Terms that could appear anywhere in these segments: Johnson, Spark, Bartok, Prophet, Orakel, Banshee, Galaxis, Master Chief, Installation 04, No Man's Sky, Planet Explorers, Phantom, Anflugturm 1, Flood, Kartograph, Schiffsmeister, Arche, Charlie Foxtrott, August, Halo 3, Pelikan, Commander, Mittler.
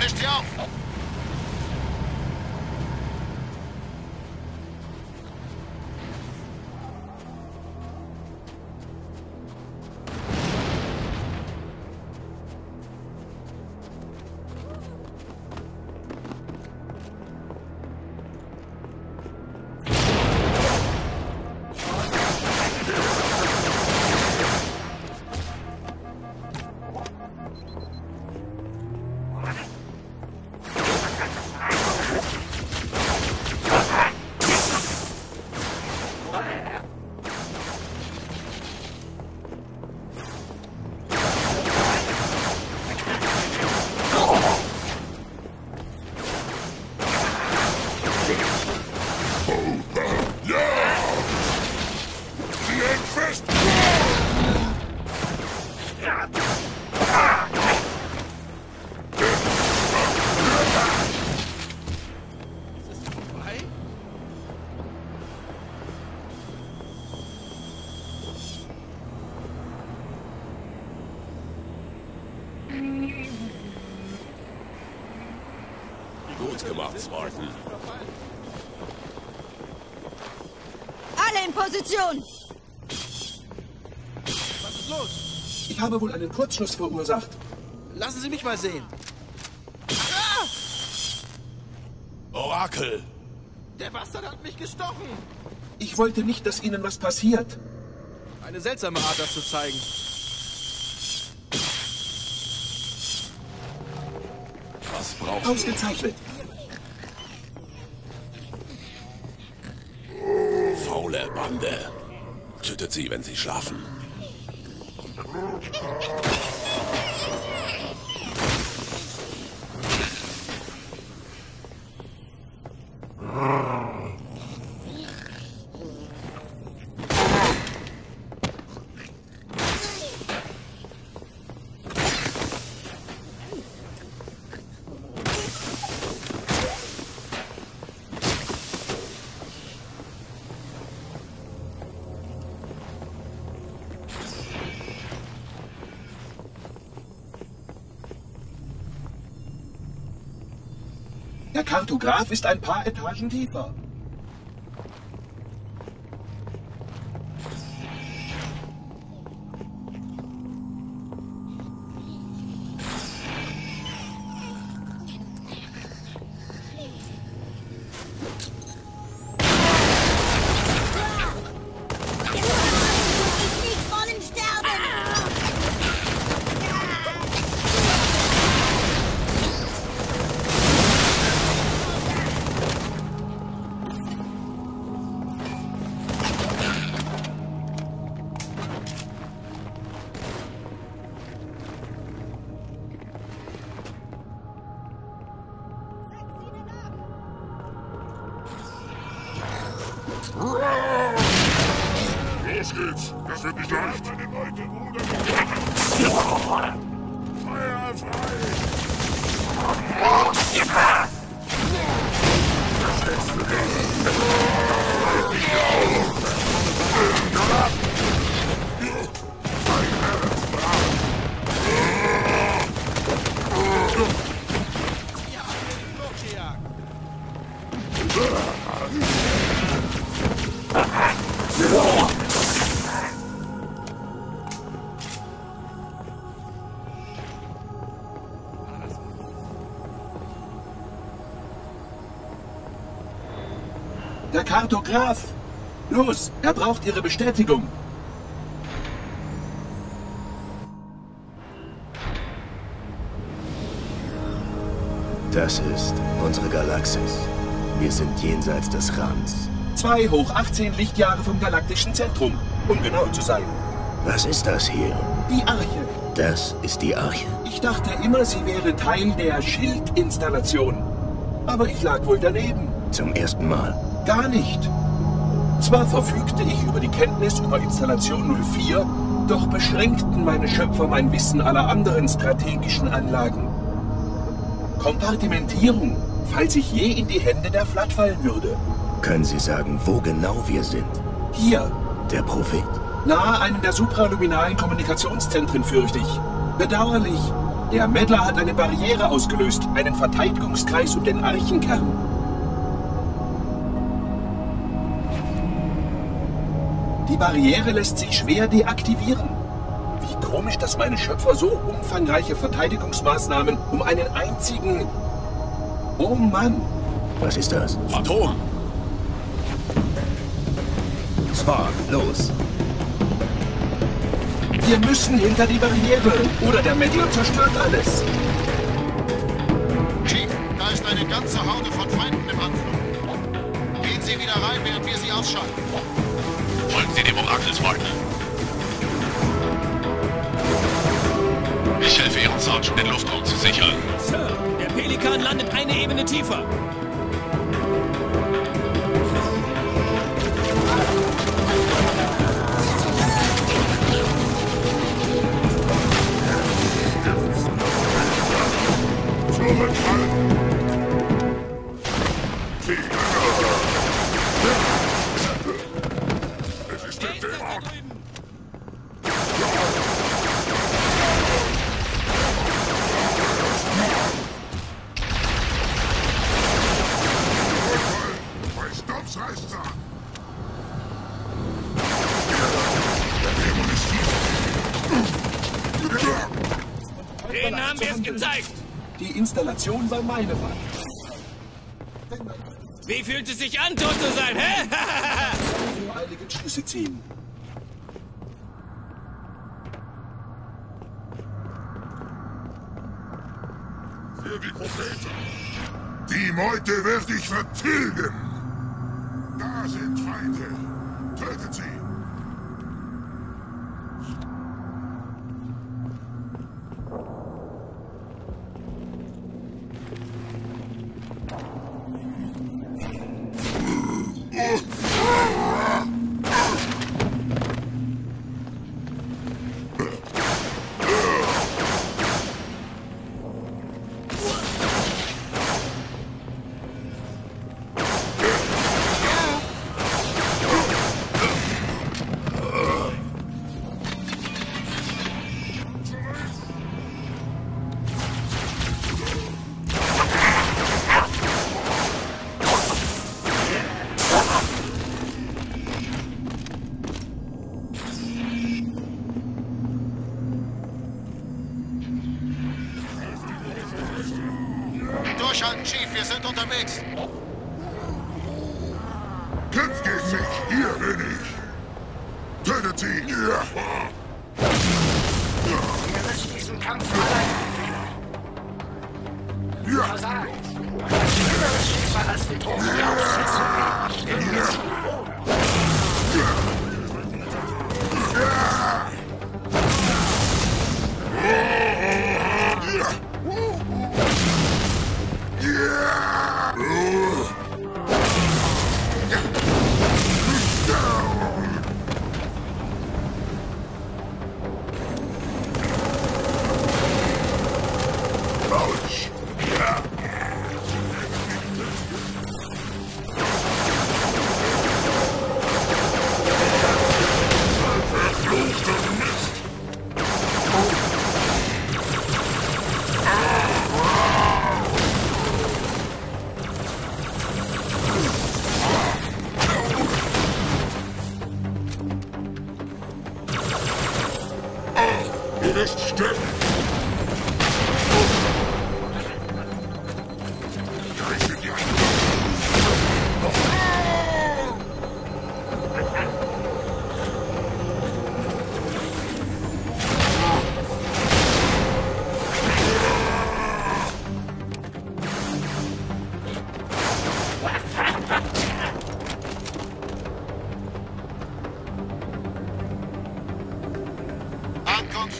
Mischt sie auf! Gut gemacht, Spartan. Alle in Position! Was ist los? Ich habe wohl einen Kurzschluss verursacht. Lassen Sie mich mal sehen. Ah! Orakel! Der Bastard hat mich gestochen! Ich wollte nicht, dass Ihnen was passiert. Eine seltsame Art, das zu zeigen. Was braucht ihr? Ausgezeichnet! Bande. Tötet sie, wenn sie schlafen. Der Kartograph ist ein paar Etagen tiefer. Los geht's! Das wird nicht leicht! Feuer frei! Das letzte Ding! Der Kartograph! Los, er braucht Ihre Bestätigung! Das ist unsere Galaxis. Wir sind jenseits des Rands. 2 hoch 18 Lichtjahre vom galaktischen Zentrum, um genau zu sein. Was ist das hier? Die Arche. Das ist die Arche? Ich dachte immer, sie wäre Teil der Schildinstallation. Aber ich lag wohl daneben. Zum ersten Mal? Gar nicht. Zwar verfügte ich über die Kenntnis über Installation 04, doch beschränkten meine Schöpfer mein Wissen aller anderen strategischen Anlagen. Kompartimentierung, falls ich je in die Hände der Flood fallen würde. Können Sie sagen, wo genau wir sind? Hier. Der Prophet? Nahe einem der supraluminalen Kommunikationszentren, fürchte ich. Bedauerlich. Der Mittler hat eine Barriere ausgelöst, einen Verteidigungskreis um den Archenkern. Die Barriere lässt sich schwer deaktivieren. Wie komisch, dass meine Schöpfer so umfangreiche Verteidigungsmaßnahmen um einen einzigen... Oh Mann! Was ist das? Phantom! Spark, los! Wir müssen hinter die Barriere, oder der Mittler zerstört alles. Chief, da ist eine ganze Horde von Feinden im Anflug. Gehen Sie wieder rein, während wir sie ausschalten. Folgen Sie dem Orakel, Spark. Ich helfe Ihrem Sergeant, den Luftraum zu sichern. Sir, der Pelikan landet eine Ebene tiefer. Installation war meine Wahl. Wie fühlt es sich an, tot zu sein, hä? Für einige Schlüsse ziehen. Für die Propheten. Die Meute werde ich vertilgen. Da sind Feinde. Tötet sie.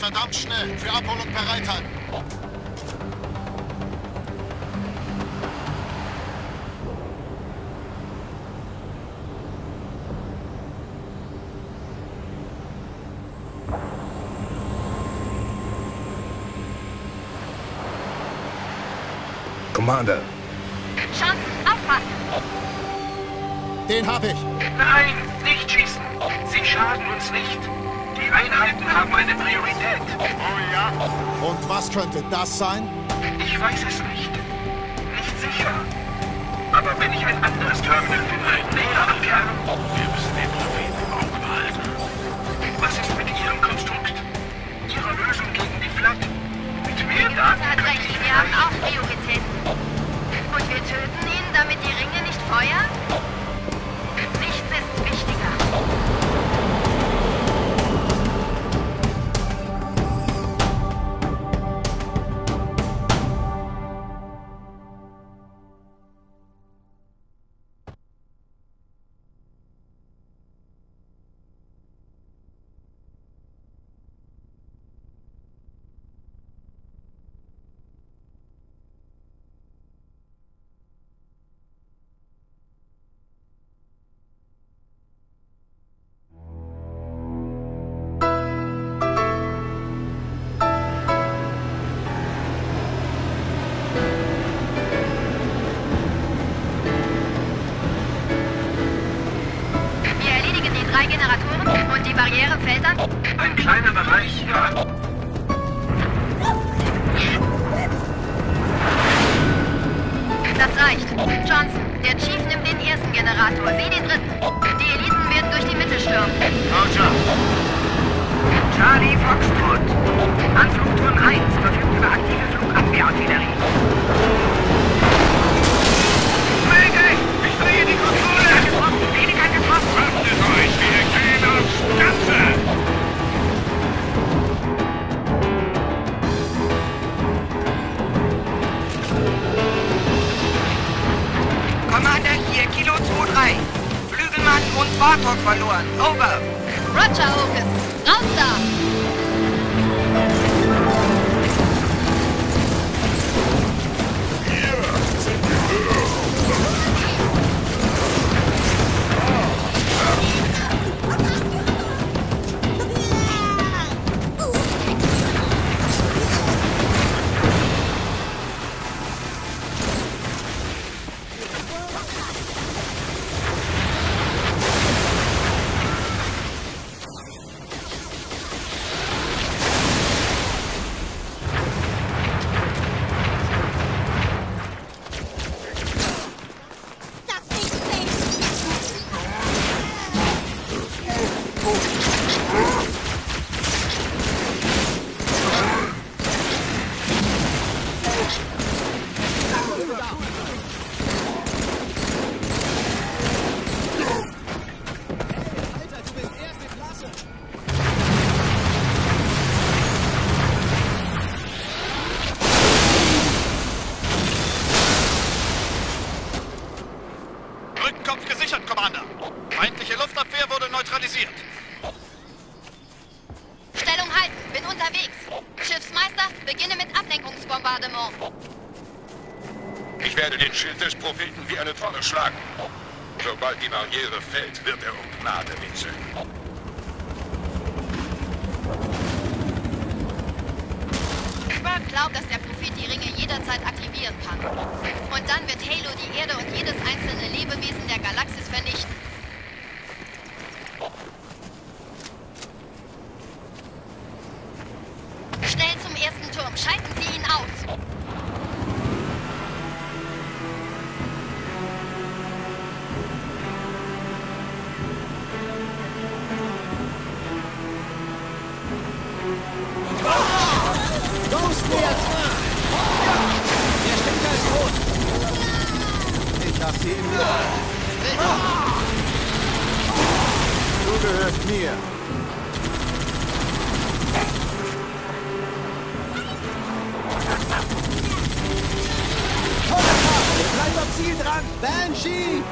Verdammt schnell! Für Abholung bereithalten! Commander! Johnson, aufpassen! Den hab ich! Nein, nicht schießen! Sie schaden uns nicht! Die Einheiten haben eine Priorität. Oh ja. Und was könnte das sein? Ich weiß es nicht. Nicht sicher. Aber wenn ich ein anderes Terminal finde, näher an der... Wir müssen den Propheten im Auge behalten. Was ist mit Ihrem Konstrukt? Ihre Lösung gegen die Flood? Mit mehr Daten könnte ich... Wir haben auch Prioritäten. Und wir töten ihn, damit die Ringe nicht feuern? Nichts ist wichtiger. Ein kleiner Bereich, ja. Das reicht. Johnson, der Chief nimmt den ersten Generator, Sie den dritten. Die Eliten werden durch die Mitte stürmen. Roger. Charlie Foxtrott. Anflugturm 1 verfügt über aktive Flugabwehrartillerie. Möglich! Ich drehe die Kontrolle! Getroffen, Pelikan getroffen! Waffnet euch, wir gehen aufs Ganze! Commander hier, Kilo 2-3. Flügelmann und Bartok verloren. Over. Roger, August. Raus da! Hier sind die Stellung halten, bin unterwegs. Schiffsmeister, beginne mit Ablenkungsbombardement. Ich werde den Schild des Propheten wie eine Tonne schlagen. Sobald die Barriere fällt, wird er um Gnade winseln. Spark glaubt, dass der Prophet die Ringe jederzeit aktivieren kann. Und dann wird Halo die Erde und jedes einzelne Lebewesen der Galaxis vernichten. Schalten Sie ihn aus! Banshee!